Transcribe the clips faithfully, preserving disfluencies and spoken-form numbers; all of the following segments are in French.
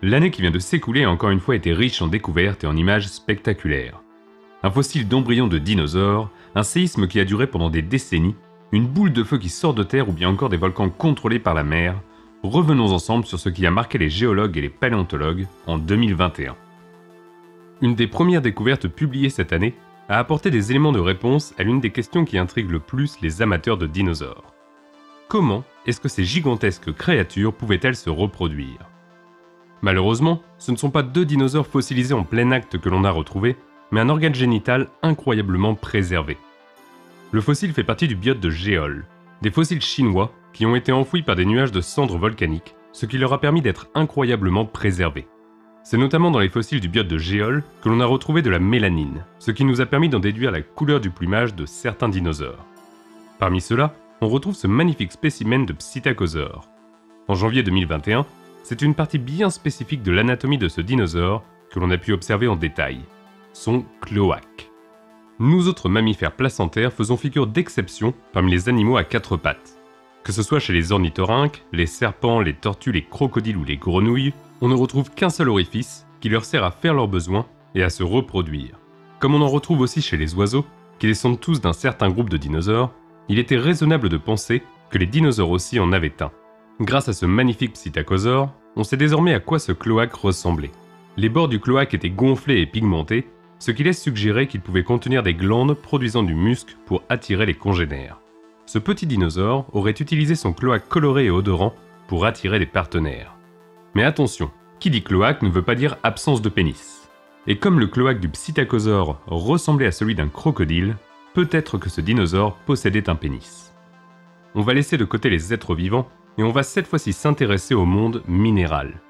L'année qui vient de s'écouler a encore une fois été riche en découvertes et en images spectaculaires. Un fossile d'embryon de dinosaures, un séisme qui a duré pendant des décennies, une boule de feu qui sort de terre ou bien encore des volcans contrôlés par la mer. Revenons ensemble sur ce qui a marqué les géologues et les paléontologues en deux mille vingt et un. Une des premières découvertes publiées cette année a apporté des éléments de réponse à l'une des questions qui intrigue le plus les amateurs de dinosaures. Comment est-ce que ces gigantesques créatures pouvaient-elles se reproduire? Malheureusement, ce ne sont pas deux dinosaures fossilisés en plein acte que l'on a retrouvés, mais un organe génital incroyablement préservé. Le fossile fait partie du biote de Jehol, des fossiles chinois qui ont été enfouis par des nuages de cendres volcaniques, ce qui leur a permis d'être incroyablement préservés. C'est notamment dans les fossiles du biote de Jehol que l'on a retrouvé de la mélanine, ce qui nous a permis d'en déduire la couleur du plumage de certains dinosaures. Parmi ceux-là, on retrouve ce magnifique spécimen de Psittacosaurus. En janvier deux mille vingt et un, c'est une partie bien spécifique de l'anatomie de ce dinosaure que l'on a pu observer en détail. Son cloaque. Nous autres mammifères placentaires faisons figure d'exception parmi les animaux à quatre pattes. Que ce soit chez les ornithorynques, les serpents, les tortues, les crocodiles ou les grenouilles, on ne retrouve qu'un seul orifice qui leur sert à faire leurs besoins et à se reproduire. Comme on en retrouve aussi chez les oiseaux, qui descendent tous d'un certain groupe de dinosaures, il était raisonnable de penser que les dinosaures aussi en avaient un. Grâce à ce magnifique psittacosaure, on sait désormais à quoi ce cloaque ressemblait. Les bords du cloaque étaient gonflés et pigmentés, ce qui laisse suggérer qu'il pouvait contenir des glandes produisant du musc pour attirer les congénères. Ce petit dinosaure aurait utilisé son cloaque coloré et odorant pour attirer des partenaires. Mais attention, qui dit cloaque ne veut pas dire absence de pénis. Et comme le cloaque du psittacosaure ressemblait à celui d'un crocodile, peut-être que ce dinosaure possédait un pénis. On va laisser de côté les êtres vivants et on va cette fois-ci s'intéresser au monde minéral.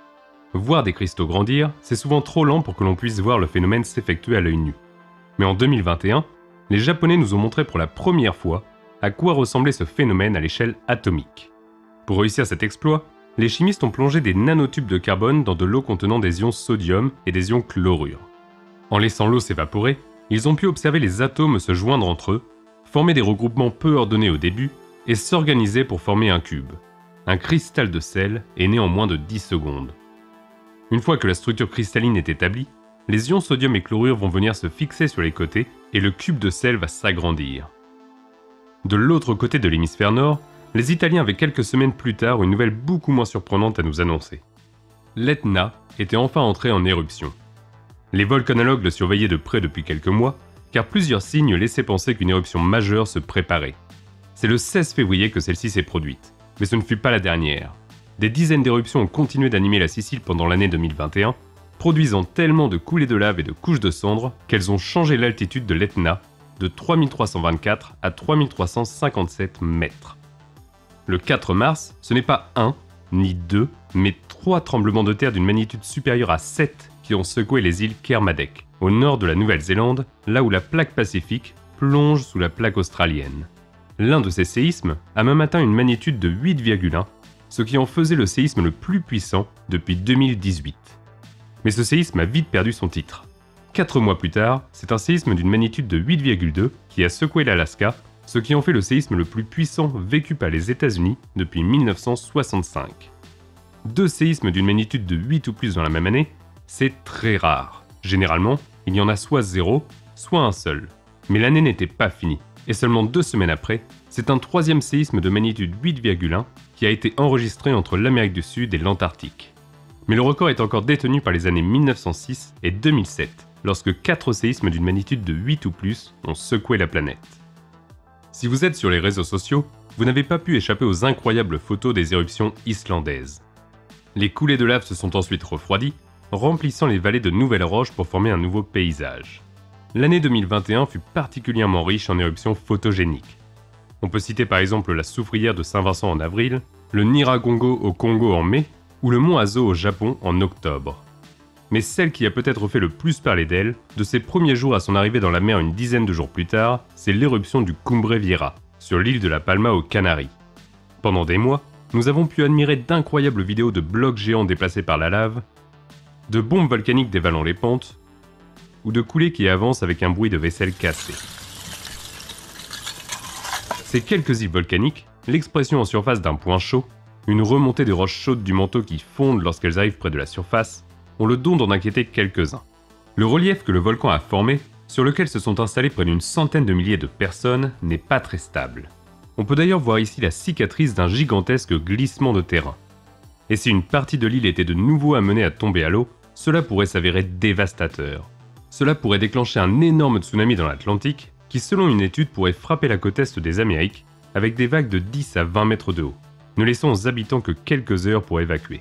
Voir des cristaux grandir, c'est souvent trop lent pour que l'on puisse voir le phénomène s'effectuer à l'œil nu. Mais en deux mille vingt et un, les Japonais nous ont montré pour la première fois à quoi ressemblait ce phénomène à l'échelle atomique. Pour réussir cet exploit, les chimistes ont plongé des nanotubes de carbone dans de l'eau contenant des ions sodium et des ions chlorure. En laissant l'eau s'évaporer, ils ont pu observer les atomes se joindre entre eux, former des regroupements peu ordonnés au début et s'organiser pour former un cube. Un cristal de sel est né en moins de dix secondes. Une fois que la structure cristalline est établie, les ions sodium et chlorure vont venir se fixer sur les côtés et le cube de sel va s'agrandir. De l'autre côté de l'hémisphère nord, les Italiens avaient quelques semaines plus tard une nouvelle beaucoup moins surprenante à nous annoncer. L'Etna était enfin entrée en éruption. Les volcanologues le surveillaient de près depuis quelques mois, car plusieurs signes laissaient penser qu'une éruption majeure se préparait. C'est le seize février que celle-ci s'est produite, mais ce ne fut pas la dernière. Des dizaines d'éruptions ont continué d'animer la Sicile pendant l'année deux mille vingt et un, produisant tellement de coulées de lave et de couches de cendres qu'elles ont changé l'altitude de l'Etna de trois mille trois cent vingt-quatre à trois mille trois cent cinquante-sept mètres. Le quatre mars, ce n'est pas un, ni deux, mais trois tremblements de terre d'une magnitude supérieure à sept qui ont secoué les îles Kermadec, au nord de la Nouvelle-Zélande, là où la plaque pacifique plonge sous la plaque australienne. L'un de ces séismes a même atteint une magnitude de huit virgule un, ce qui en faisait le séisme le plus puissant depuis deux mille dix-huit. Mais ce séisme a vite perdu son titre. Quatre mois plus tard, c'est un séisme d'une magnitude de huit virgule deux qui a secoué l'Alaska, ce qui en fait le séisme le plus puissant vécu par les États-Unis depuis mille neuf cent soixante-cinq. Deux séismes d'une magnitude de huit ou plus dans la même année, c'est très rare. Généralement, il y en a soit zéro, soit un seul. Mais l'année n'était pas finie, et seulement deux semaines après, c'est un troisième séisme de magnitude huit virgule un qui a été enregistré entre l'Amérique du Sud et l'Antarctique. Mais le record est encore détenu par les années mille neuf cent six et deux mille sept, lorsque quatre séismes d'une magnitude de huit ou plus ont secoué la planète. Si vous êtes sur les réseaux sociaux, vous n'avez pas pu échapper aux incroyables photos des éruptions islandaises. Les coulées de lave se sont ensuite refroidies, remplissant les vallées de nouvelles roches pour former un nouveau paysage. L'année deux mille vingt et un fut particulièrement riche en éruptions photogéniques. On peut citer par exemple la soufrière de Saint-Vincent en avril, le Nyiragongo au Congo en mai, ou le Mont Aso au Japon en octobre. Mais celle qui a peut-être fait le plus parler d'elle, de ses premiers jours à son arrivée dans la mer une dizaine de jours plus tard, c'est l'éruption du Cumbre Vieja, sur l'île de la Palma aux Canaries. Pendant des mois, nous avons pu admirer d'incroyables vidéos de blocs géants déplacés par la lave, de bombes volcaniques dévalant les pentes, ou de coulées qui avancent avec un bruit de vaisselle cassée. Ces quelques îles volcaniques, l'expression en surface d'un point chaud, une remontée des roches chaudes du manteau qui fondent lorsqu'elles arrivent près de la surface, ont le don d'en inquiéter quelques-uns. Le relief que le volcan a formé, sur lequel se sont installées près d'une centaine de milliers de personnes, n'est pas très stable. On peut d'ailleurs voir ici la cicatrice d'un gigantesque glissement de terrain. Et si une partie de l'île était de nouveau amenée à tomber à l'eau, cela pourrait s'avérer dévastateur. Cela pourrait déclencher un énorme tsunami dans l'Atlantique, qui selon une étude pourrait frapper la côte est des Amériques, avec des vagues de dix à vingt mètres de haut, ne laissant aux habitants que quelques heures pour évacuer.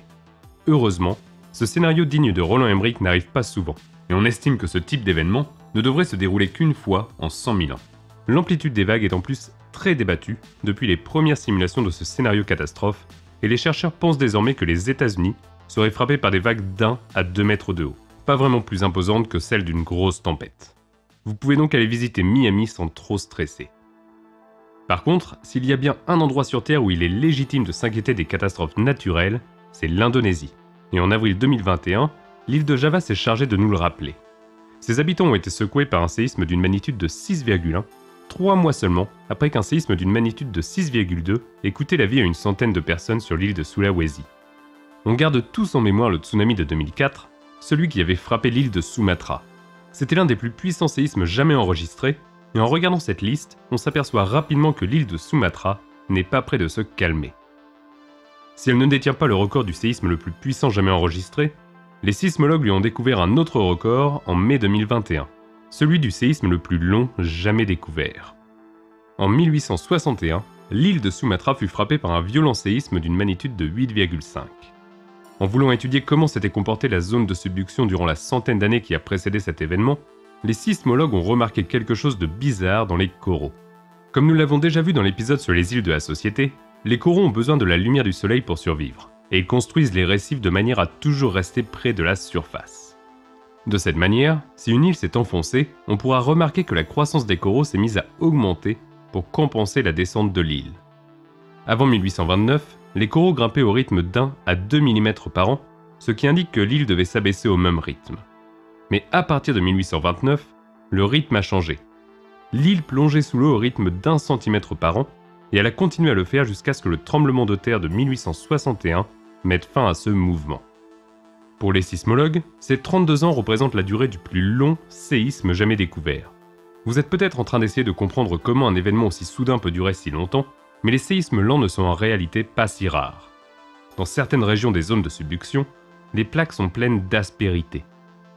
Heureusement, ce scénario digne de Roland Emmerich n'arrive pas souvent, et on estime que ce type d'événement ne devrait se dérouler qu'une fois en cent mille ans. L'amplitude des vagues est en plus très débattue depuis les premières simulations de ce scénario catastrophe, et les chercheurs pensent désormais que les États-Unis seraient frappés par des vagues d'un à deux mètres de haut, pas vraiment plus imposantes que celles d'une grosse tempête. Vous pouvez donc aller visiter Miami sans trop stresser. Par contre, s'il y a bien un endroit sur Terre où il est légitime de s'inquiéter des catastrophes naturelles, c'est l'Indonésie. Et en avril deux mille vingt et un, l'île de Java s'est chargée de nous le rappeler. Ses habitants ont été secoués par un séisme d'une magnitude de six virgule un, trois mois seulement après qu'un séisme d'une magnitude de six virgule deux ait coûté la vie à une centaine de personnes sur l'île de Sulawesi. On garde tous en mémoire le tsunami de deux mille quatre, celui qui avait frappé l'île de Sumatra. C'était l'un des plus puissants séismes jamais enregistrés, et en regardant cette liste, on s'aperçoit rapidement que l'île de Sumatra n'est pas près de se calmer. Si elle ne détient pas le record du séisme le plus puissant jamais enregistré, les sismologues lui ont découvert un autre record en mai deux mille vingt et un, celui du séisme le plus long jamais découvert. En mille huit cent soixante et un, l'île de Sumatra fut frappée par un violent séisme d'une magnitude de huit virgule cinq. En voulant étudier comment s'était comportée la zone de subduction durant la centaine d'années qui a précédé cet événement, les sismologues ont remarqué quelque chose de bizarre dans les coraux. Comme nous l'avons déjà vu dans l'épisode sur les îles de la Société, les coraux ont besoin de la lumière du soleil pour survivre, et ils construisent les récifs de manière à toujours rester près de la surface. De cette manière, si une île s'est enfoncée, on pourra remarquer que la croissance des coraux s'est mise à augmenter pour compenser la descente de l'île. Avant mille huit cent vingt-neuf, les coraux grimpaient au rythme d'un à deux millimètres par an, ce qui indique que l'île devait s'abaisser au même rythme. Mais à partir de mille huit cent vingt-neuf, le rythme a changé. L'île plongeait sous l'eau au rythme d'un centimètre par an, et elle a continué à le faire jusqu'à ce que le tremblement de terre de mille huit cent soixante et un mette fin à ce mouvement. Pour les sismologues, ces trente-deux ans représentent la durée du plus long séisme jamais découvert. Vous êtes peut-être en train d'essayer de comprendre comment un événement aussi soudain peut durer si longtemps, mais les séismes lents ne sont en réalité pas si rares. Dans certaines régions des zones de subduction, les plaques sont pleines d'aspérités.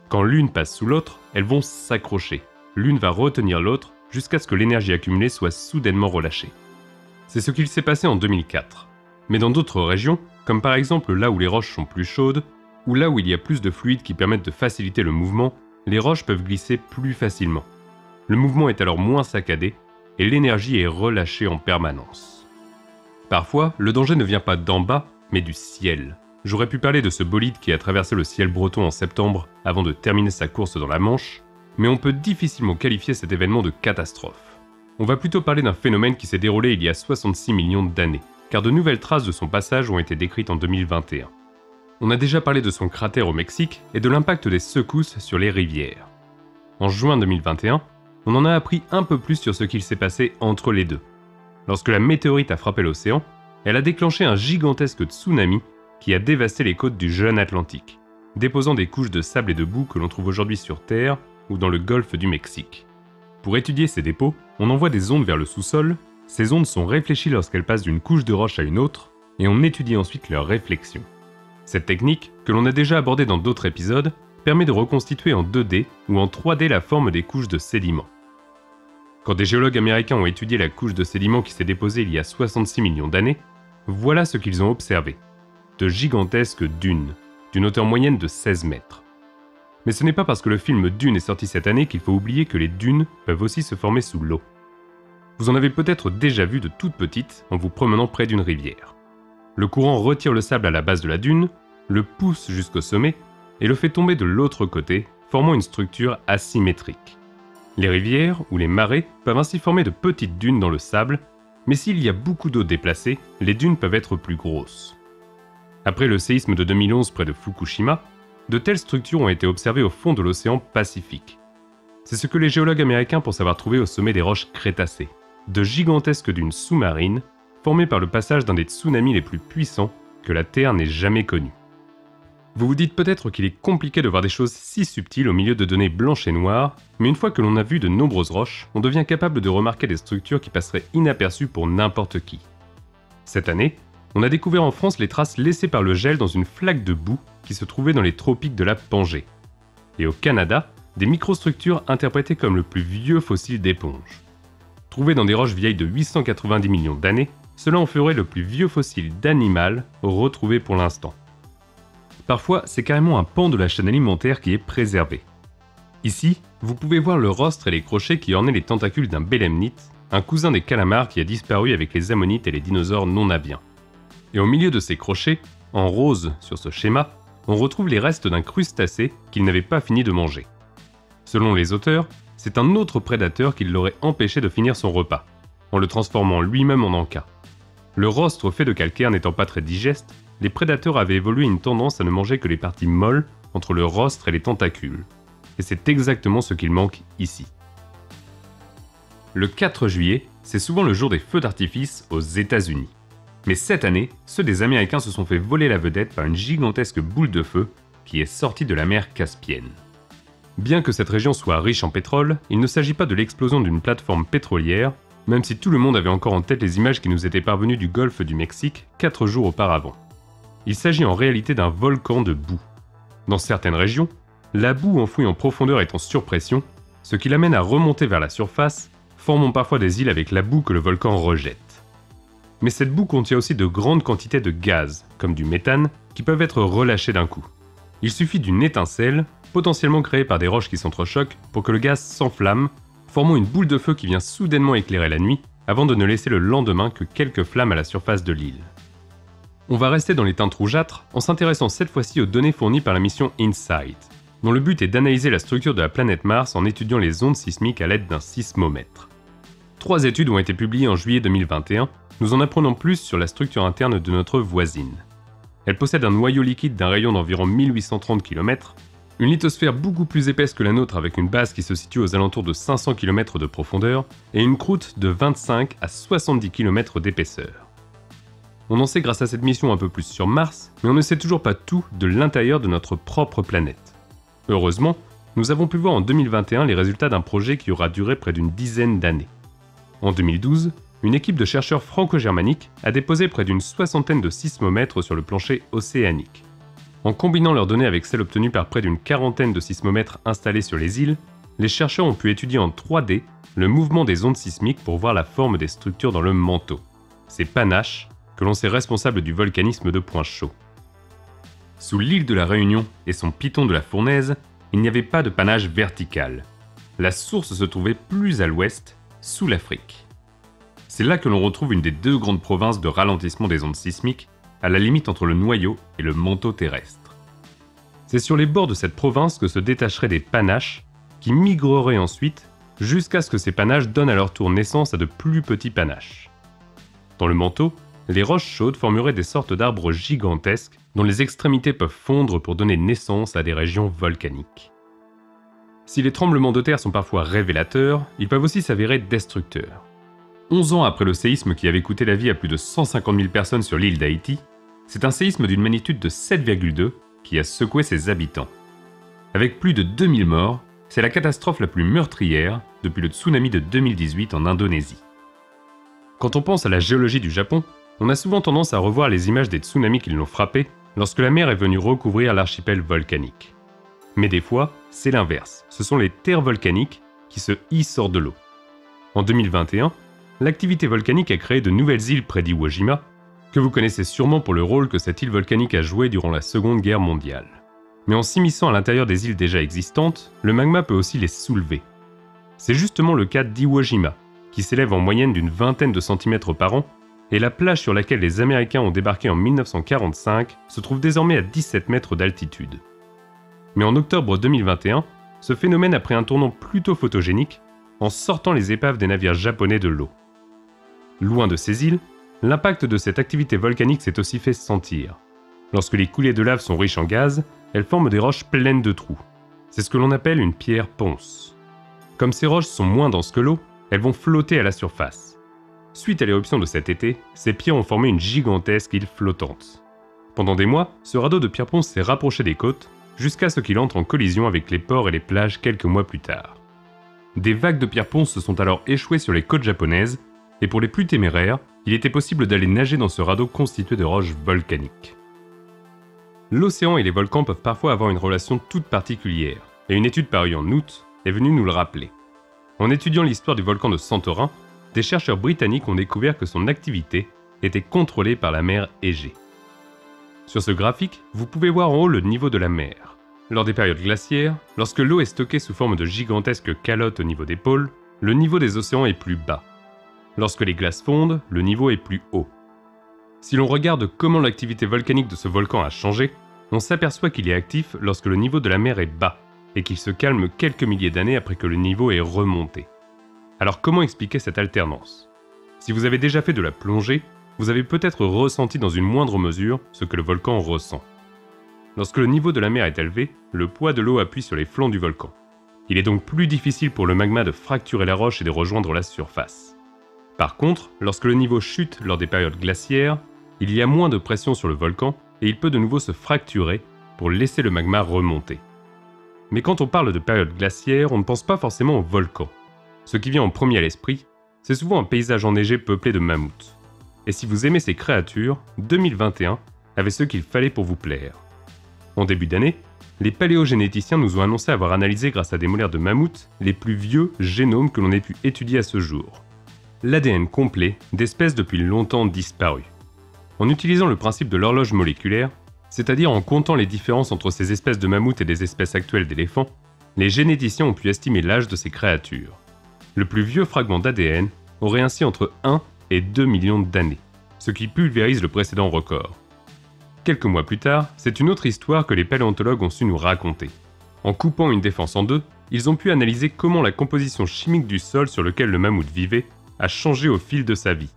Quand l'une passe sous l'autre, elles vont s'accrocher. L'une va retenir l'autre jusqu'à ce que l'énergie accumulée soit soudainement relâchée. C'est ce qu'il s'est passé en deux mille quatre. Mais dans d'autres régions, comme par exemple là où les roches sont plus chaudes, ou là où il y a plus de fluides qui permettent de faciliter le mouvement, les roches peuvent glisser plus facilement. Le mouvement est alors moins saccadé, et l'énergie est relâchée en permanence. Parfois, le danger ne vient pas d'en bas, mais du ciel. J'aurais pu parler de ce bolide qui a traversé le ciel breton en septembre avant de terminer sa course dans la Manche, mais on peut difficilement qualifier cet événement de catastrophe. On va plutôt parler d'un phénomène qui s'est déroulé il y a soixante-six millions d'années, car de nouvelles traces de son passage ont été décrites en deux mille vingt et un. On a déjà parlé de son cratère au Mexique et de l'impact des secousses sur les rivières. En juin deux mille vingt et un, on en a appris un peu plus sur ce qu'il s'est passé entre les deux. Lorsque la météorite a frappé l'océan, elle a déclenché un gigantesque tsunami qui a dévasté les côtes du jeune Atlantique, déposant des couches de sable et de boue que l'on trouve aujourd'hui sur Terre ou dans le golfe du Mexique. Pour étudier ces dépôts, on envoie des ondes vers le sous-sol, ces ondes sont réfléchies lorsqu'elles passent d'une couche de roche à une autre, et on étudie ensuite leur réflexion. Cette technique, que l'on a déjà abordée dans d'autres épisodes, permet de reconstituer en deux D ou en trois D la forme des couches de sédiments. Quand des géologues américains ont étudié la couche de sédiments qui s'est déposée il y a soixante-six millions d'années, voilà ce qu'ils ont observé. De gigantesques dunes, d'une hauteur moyenne de seize mètres. Mais ce n'est pas parce que le film Dune est sorti cette année qu'il faut oublier que les dunes peuvent aussi se former sous l'eau. Vous en avez peut-être déjà vu de toute petite en vous promenant près d'une rivière. Le courant retire le sable à la base de la dune, le pousse jusqu'au sommet et le fait tomber de l'autre côté, formant une structure asymétrique. Les rivières ou les marais peuvent ainsi former de petites dunes dans le sable, mais s'il y a beaucoup d'eau déplacée, les dunes peuvent être plus grosses. Après le séisme de deux mille onze près de Fukushima, de telles structures ont été observées au fond de l'océan Pacifique. C'est ce que les géologues américains pensent avoir trouvé au sommet des roches Crétacées, de gigantesques dunes sous-marines formées par le passage d'un des tsunamis les plus puissants que la Terre n'ait jamais connue. Vous vous dites peut-être qu'il est compliqué de voir des choses si subtiles au milieu de données blanches et noires, mais une fois que l'on a vu de nombreuses roches, on devient capable de remarquer des structures qui passeraient inaperçues pour n'importe qui. Cette année, on a découvert en France les traces laissées par le gel dans une flaque de boue qui se trouvait dans les tropiques de la Pangée. Et au Canada, des microstructures interprétées comme le plus vieux fossile d'éponge. Trouvées dans des roches vieilles de huit cent quatre-vingt-dix millions d'années, cela en ferait le plus vieux fossile d'animal retrouvé pour l'instant. Parfois, c'est carrément un pan de la chaîne alimentaire qui est préservé. Ici, vous pouvez voir le rostre et les crochets qui ornaient les tentacules d'un bélemnite, un cousin des calamars qui a disparu avec les ammonites et les dinosaures non aviens. Et au milieu de ces crochets, en rose sur ce schéma, on retrouve les restes d'un crustacé qu'il n'avait pas fini de manger. Selon les auteurs, c'est un autre prédateur qui l'aurait empêché de finir son repas, en le transformant lui-même en encas. Le rostre fait de calcaire n'étant pas très digeste, les prédateurs avaient évolué une tendance à ne manger que les parties molles entre le rostre et les tentacules. Et c'est exactement ce qu'il manque ici. Le quatre juillet, c'est souvent le jour des feux d'artifice aux États-Unis. Mais cette année, ceux des Américains se sont fait voler la vedette par une gigantesque boule de feu qui est sortie de la mer Caspienne. Bien que cette région soit riche en pétrole, il ne s'agit pas de l'explosion d'une plateforme pétrolière, même si tout le monde avait encore en tête les images qui nous étaient parvenues du golfe du Mexique quatre jours auparavant. Il s'agit en réalité d'un volcan de boue. Dans certaines régions, la boue enfouie en profondeur est en surpression, ce qui l'amène à remonter vers la surface, formant parfois des îles avec la boue que le volcan rejette. Mais cette boue contient aussi de grandes quantités de gaz, comme du méthane, qui peuvent être relâchés d'un coup. Il suffit d'une étincelle, potentiellement créée par des roches qui s'entrechoquent, pour que le gaz s'enflamme, formant une boule de feu qui vient soudainement éclairer la nuit, avant de ne laisser le lendemain que quelques flammes à la surface de l'île. On va rester dans les teintes rougeâtres en s'intéressant cette fois-ci aux données fournies par la mission InSight, dont le but est d'analyser la structure de la planète Mars en étudiant les ondes sismiques à l'aide d'un sismomètre. Trois études ont été publiées en juillet deux mille vingt et un, nous en apprenons plus sur la structure interne de notre voisine. Elle possède un noyau liquide d'un rayon d'environ mille huit cent trente kilomètres, une lithosphère beaucoup plus épaisse que la nôtre avec une base qui se situe aux alentours de cinq cents kilomètres de profondeur et une croûte de vingt-cinq à soixante-dix kilomètres d'épaisseur. On en sait grâce à cette mission un peu plus sur Mars, mais on ne sait toujours pas tout de l'intérieur de notre propre planète. Heureusement, nous avons pu voir en deux mille vingt et un les résultats d'un projet qui aura duré près d'une dizaine d'années. En deux mille douze, une équipe de chercheurs franco-germaniques a déposé près d'une soixantaine de sismomètres sur le plancher océanique. En combinant leurs données avec celles obtenues par près d'une quarantaine de sismomètres installés sur les îles, les chercheurs ont pu étudier en trois D le mouvement des ondes sismiques pour voir la forme des structures dans le manteau. Ces panaches, que l'on sait responsable du volcanisme de points chauds. Sous l'île de la Réunion et son piton de la Fournaise, il n'y avait pas de panache vertical. La source se trouvait plus à l'ouest, sous l'Afrique. C'est là que l'on retrouve une des deux grandes provinces de ralentissement des ondes sismiques, à la limite entre le noyau et le manteau terrestre. C'est sur les bords de cette province que se détacheraient des panaches, qui migreraient ensuite jusqu'à ce que ces panaches donnent à leur tour naissance à de plus petits panaches. Dans le manteau, les roches chaudes formeraient des sortes d'arbres gigantesques dont les extrémités peuvent fondre pour donner naissance à des régions volcaniques. Si les tremblements de terre sont parfois révélateurs, ils peuvent aussi s'avérer destructeurs. onze ans après le séisme qui avait coûté la vie à plus de cent cinquante mille personnes sur l'île d'Haïti, c'est un séisme d'une magnitude de sept virgule deux qui a secoué ses habitants. Avec plus de deux mille morts, c'est la catastrophe la plus meurtrière depuis le tsunami de deux mille dix-huit en Indonésie. Quand on pense à la géologie du Japon, on a souvent tendance à revoir les images des tsunamis qui l'ont frappé lorsque la mer est venue recouvrir l'archipel volcanique. Mais des fois, c'est l'inverse, ce sont les terres volcaniques qui se hissent hors de l'eau. En deux mille vingt et un, l'activité volcanique a créé de nouvelles îles près d'Iwo Jima, que vous connaissez sûrement pour le rôle que cette île volcanique a joué durant la Seconde Guerre mondiale. Mais en s'immisçant à l'intérieur des îles déjà existantes, le magma peut aussi les soulever. C'est justement le cas d'Iwo Jima, qui s'élève en moyenne d'une vingtaine de centimètres par an, et la plage sur laquelle les Américains ont débarqué en mille neuf cent quarante-cinq se trouve désormais à dix-sept mètres d'altitude. Mais en octobre deux mille vingt et un, ce phénomène a pris un tournant plutôt photogénique en sortant les épaves des navires japonais de l'eau. Loin de ces îles, l'impact de cette activité volcanique s'est aussi fait sentir. Lorsque les coulées de lave sont riches en gaz, elles forment des roches pleines de trous. C'est ce que l'on appelle une pierre ponce. Comme ces roches sont moins denses que l'eau, elles vont flotter à la surface. Suite à l'éruption de cet été, ces pierres ont formé une gigantesque île flottante. Pendant des mois, ce radeau de pierre-ponce s'est rapproché des côtes, jusqu'à ce qu'il entre en collision avec les ports et les plages quelques mois plus tard. Des vagues de pierre-ponce se sont alors échouées sur les côtes japonaises, et pour les plus téméraires, il était possible d'aller nager dans ce radeau constitué de roches volcaniques. L'océan et les volcans peuvent parfois avoir une relation toute particulière, et une étude parue en août est venue nous le rappeler. En étudiant l'histoire du volcan de Santorin, des chercheurs britanniques ont découvert que son activité était contrôlée par la mer Égée. Sur ce graphique, vous pouvez voir en haut le niveau de la mer. Lors des périodes glaciaires, lorsque l'eau est stockée sous forme de gigantesques calottes au niveau des pôles, le niveau des océans est plus bas. Lorsque les glaces fondent, le niveau est plus haut. Si l'on regarde comment l'activité volcanique de ce volcan a changé, on s'aperçoit qu'il est actif lorsque le niveau de la mer est bas, et qu'il se calme quelques milliers d'années après que le niveau est remonté. Alors comment expliquer cette alternance? Si vous avez déjà fait de la plongée, vous avez peut-être ressenti dans une moindre mesure ce que le volcan ressent. Lorsque le niveau de la mer est élevé, le poids de l'eau appuie sur les flancs du volcan. Il est donc plus difficile pour le magma de fracturer la roche et de rejoindre la surface. Par contre, lorsque le niveau chute lors des périodes glaciaires, il y a moins de pression sur le volcan et il peut de nouveau se fracturer pour laisser le magma remonter. Mais quand on parle de période glaciaire, on ne pense pas forcément au volcan. Ce qui vient en premier à l'esprit, c'est souvent un paysage enneigé peuplé de mammouths. Et si vous aimez ces créatures, deux mille vingt et un avait ce qu'il fallait pour vous plaire. En début d'année, les paléogénéticiens nous ont annoncé avoir analysé grâce à des molaires de mammouths les plus vieux génomes que l'on ait pu étudier à ce jour. L'A D N complet d'espèces depuis longtemps disparues. En utilisant le principe de l'horloge moléculaire, c'est-à-dire en comptant les différences entre ces espèces de mammouths et des espèces actuelles d'éléphants, les généticiens ont pu estimer l'âge de ces créatures. Le plus vieux fragment d'A D N aurait ainsi entre un et deux millions d'années, ce qui pulvérise le précédent record. Quelques mois plus tard, c'est une autre histoire que les paléontologues ont su nous raconter. En coupant une défense en deux, ils ont pu analyser comment la composition chimique du sol sur lequel le mammouth vivait a changé au fil de sa vie.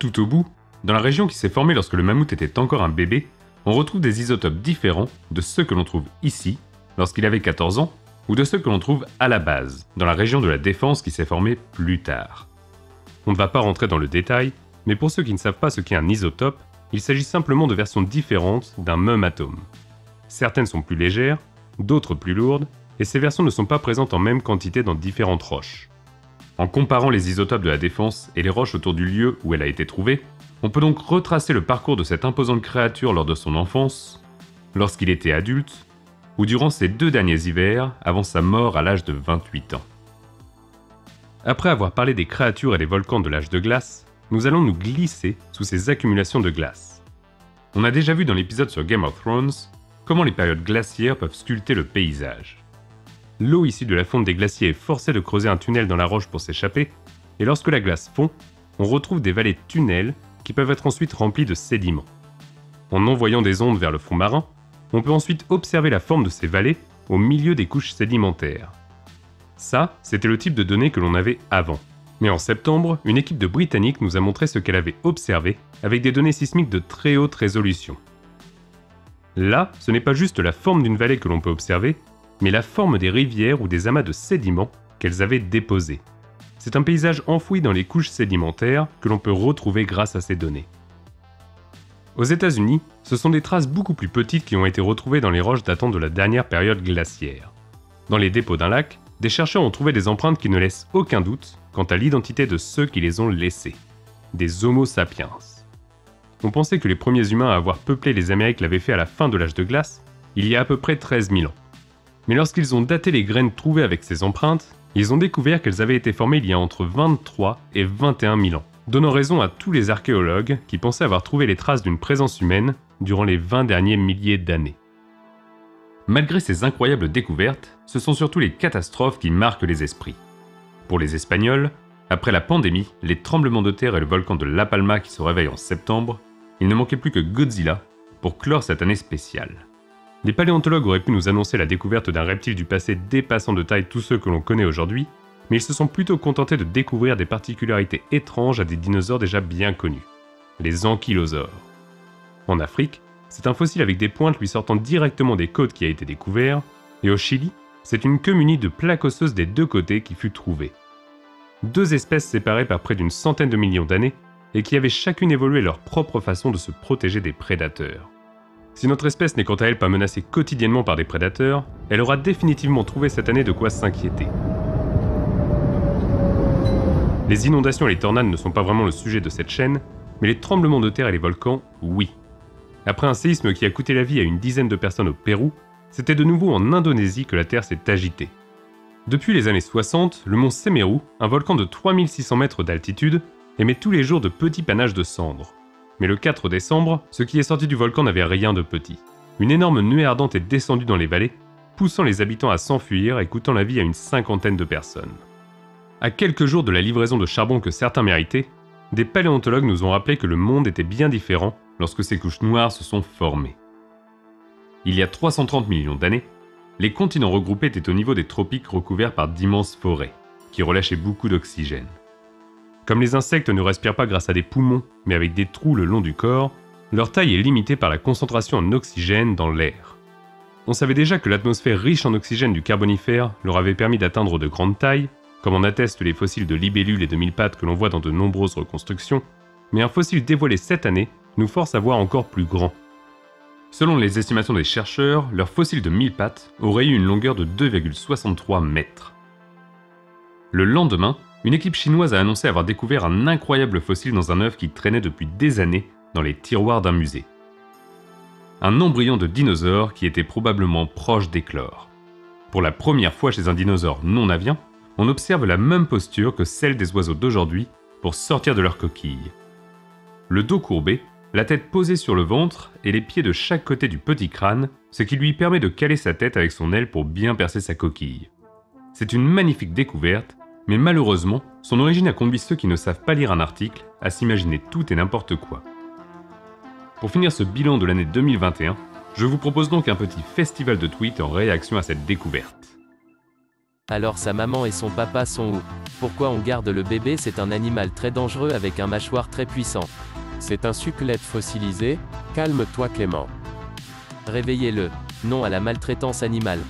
Tout au bout, dans la région qui s'est formée lorsque le mammouth était encore un bébé, on retrouve des isotopes différents de ceux que l'on trouve ici, lorsqu'il avait quatorze ans, ou de ceux que l'on trouve à la base, dans la région de la Défense qui s'est formée plus tard. On ne va pas rentrer dans le détail, mais pour ceux qui ne savent pas ce qu'est un isotope, il s'agit simplement de versions différentes d'un même atome. Certaines sont plus légères, d'autres plus lourdes, et ces versions ne sont pas présentes en même quantité dans différentes roches. En comparant les isotopes de la Défense et les roches autour du lieu où elle a été trouvée, on peut donc retracer le parcours de cette imposante créature lors de son enfance, lorsqu'il était adulte, ou durant ses deux derniers hivers avant sa mort à l'âge de vingt-huit ans. Après avoir parlé des créatures et des volcans de l'âge de glace, nous allons nous glisser sous ces accumulations de glace. On a déjà vu dans l'épisode sur Game of Thrones comment les périodes glaciaires peuvent sculpter le paysage. L'eau issue de la fonte des glaciers est forcée de creuser un tunnel dans la roche pour s'échapper, et lorsque la glace fond, on retrouve des vallées-tunnels qui peuvent être ensuite remplis de sédiments. En envoyant des ondes vers le fond marin, on peut ensuite observer la forme de ces vallées au milieu des couches sédimentaires. Ça, c'était le type de données que l'on avait avant. Mais en septembre, une équipe de Britanniques nous a montré ce qu'elle avait observé avec des données sismiques de très haute résolution. Là, ce n'est pas juste la forme d'une vallée que l'on peut observer, mais la forme des rivières ou des amas de sédiments qu'elles avaient déposés. C'est un paysage enfoui dans les couches sédimentaires que l'on peut retrouver grâce à ces données. Aux États-Unis, ce sont des traces beaucoup plus petites qui ont été retrouvées dans les roches datant de la dernière période glaciaire. Dans les dépôts d'un lac, des chercheurs ont trouvé des empreintes qui ne laissent aucun doute quant à l'identité de ceux qui les ont laissées, des Homo sapiens. On pensait que les premiers humains à avoir peuplé les Amériques l'avaient fait à la fin de l'âge de glace, il y a à peu près treize mille ans. Mais lorsqu'ils ont daté les graines trouvées avec ces empreintes, ils ont découvert qu'elles avaient été formées il y a entre vingt-trois et vingt et un mille ans, donnant raison à tous les archéologues qui pensaient avoir trouvé les traces d'une présence humaine durant les vingt derniers milliers d'années. Malgré ces incroyables découvertes, ce sont surtout les catastrophes qui marquent les esprits. Pour les Espagnols, après la pandémie, les tremblements de terre et le volcan de La Palma qui se réveille en septembre, il ne manquait plus que Godzilla pour clore cette année spéciale. Les paléontologues auraient pu nous annoncer la découverte d'un reptile du passé dépassant de taille tous ceux que l'on connaît aujourd'hui, mais ils se sont plutôt contentés de découvrir des particularités étranges à des dinosaures déjà bien connus, les ankylosaures. En Afrique, c'est un fossile avec des pointes lui sortant directement des côtes qui a été découvert, et au Chili, c'est une queue munie de plaques osseuses des deux côtés qui fut trouvée. Deux espèces séparées par près d'une centaine de millions d'années, et qui avaient chacune évolué leur propre façon de se protéger des prédateurs. Si notre espèce n'est quant à elle pas menacée quotidiennement par des prédateurs, elle aura définitivement trouvé cette année de quoi s'inquiéter. Les inondations et les tornades ne sont pas vraiment le sujet de cette chaîne, mais les tremblements de terre et les volcans, oui. Après un séisme qui a coûté la vie à une dizaine de personnes au Pérou, c'était de nouveau en Indonésie que la Terre s'est agitée. Depuis les années soixante, le mont Semeru, un volcan de trois mille six cents mètres d'altitude, émet tous les jours de petits panaches de cendres. Mais le quatre décembre, ce qui est sorti du volcan n'avait rien de petit. Une énorme nuée ardente est descendue dans les vallées, poussant les habitants à s'enfuir et coûtant la vie à une cinquantaine de personnes. À quelques jours de la livraison de charbon que certains méritaient, des paléontologues nous ont rappelé que le monde était bien différent lorsque ces couches noires se sont formées. Il y a trois cent trente millions d'années, les continents regroupés étaient au niveau des tropiques recouverts par d'immenses forêts, qui relâchaient beaucoup d'oxygène. Comme les insectes ne respirent pas grâce à des poumons, mais avec des trous le long du corps, leur taille est limitée par la concentration en oxygène dans l'air. On savait déjà que l'atmosphère riche en oxygène du Carbonifère leur avait permis d'atteindre de grandes tailles, comme en attestent les fossiles de libellules et de mille pattes que l'on voit dans de nombreuses reconstructions, mais un fossile dévoilé cette année nous force à voir encore plus grand. Selon les estimations des chercheurs, leur fossile de mille pattes aurait eu une longueur de deux virgule soixante-trois mètres. Le lendemain, une équipe chinoise a annoncé avoir découvert un incroyable fossile dans un œuf qui traînait depuis des années dans les tiroirs d'un musée. Un embryon de dinosaure qui était probablement proche d'éclore. Pour la première fois chez un dinosaure non avian, on observe la même posture que celle des oiseaux d'aujourd'hui pour sortir de leur coquille. Le dos courbé, la tête posée sur le ventre et les pieds de chaque côté du petit crâne, ce qui lui permet de caler sa tête avec son aile pour bien percer sa coquille. C'est une magnifique découverte, mais malheureusement, son origine a conduit ceux qui ne savent pas lire un article à s'imaginer tout et n'importe quoi. Pour finir ce bilan de l'année deux mille vingt et un, je vous propose donc un petit festival de tweets en réaction à cette découverte. Alors sa maman et son papa sont où? Pourquoi on garde le bébé? C'est un animal très dangereux avec un mâchoire très puissant. C'est un succulète fossilisé. Calme-toi Clément. Réveillez-le. Non à la maltraitance animale.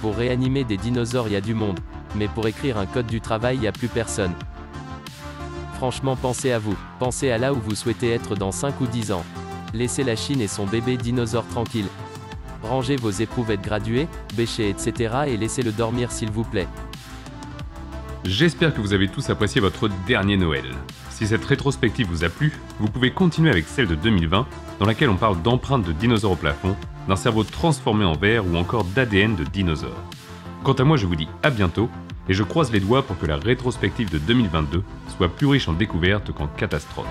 Pour réanimer des dinosaures il y a du monde. Mais pour écrire un code du travail il n'y a plus personne. Franchement pensez à vous. Pensez à là où vous souhaitez être dans cinq ou dix ans. Laissez la Chine et son bébé dinosaure tranquille. Rangez vos éprouvettes graduées, bêchées et cetera et laissez-le dormir s'il vous plaît. J'espère que vous avez tous apprécié votre dernier Noël. Si cette rétrospective vous a plu, vous pouvez continuer avec celle de deux mille vingt, dans laquelle on parle d'empreintes de dinosaures au plafond, d'un cerveau transformé en verre ou encore d'A D N de dinosaures. Quant à moi je vous dis à bientôt, et je croise les doigts pour que la rétrospective de deux mille vingt-deux soit plus riche en découvertes qu'en catastrophes.